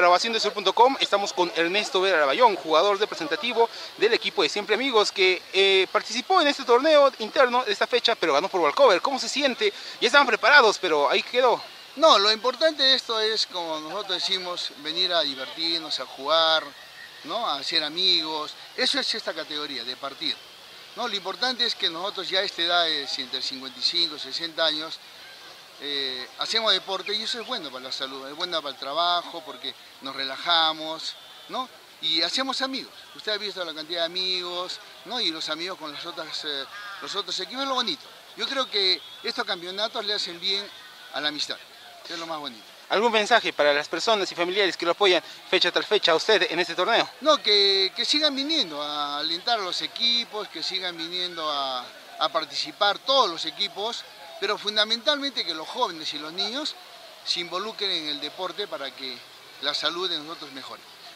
Para Haciendesur.com estamos con Ernesto Vera Ballón, jugador representativo del equipo de Siempre Amigos, que participó en este torneo interno de esta fecha, pero ganó por walkover. ¿Cómo se siente? Ya estaban preparados, pero ahí quedó. No, lo importante de esto es, como nosotros decimos, venir a divertirnos, a jugar, ¿no? A hacer amigos. Eso es esta categoría, de partir, ¿no? Lo importante es que nosotros ya a esta edad, entre 55 y 60 años, hacemos deporte, y eso es bueno para la salud, es bueno para el trabajo, porque nos relajamos, ¿no? Y hacemos amigos. Usted ha visto la cantidad de amigos, ¿no? Y los amigos con los otros equipos, es lo bonito. Yo creo que estos campeonatos le hacen bien a la amistad, que es lo más bonito. ¿Algún mensaje para las personas y familiares que lo apoyan fecha tras fecha a usted en este torneo? No, que sigan viniendo a alentar a los equipos, que sigan viniendo a participar todos los equipos, pero fundamentalmente que los jóvenes y los niños se involucren en el deporte para que la salud de nosotros mejore.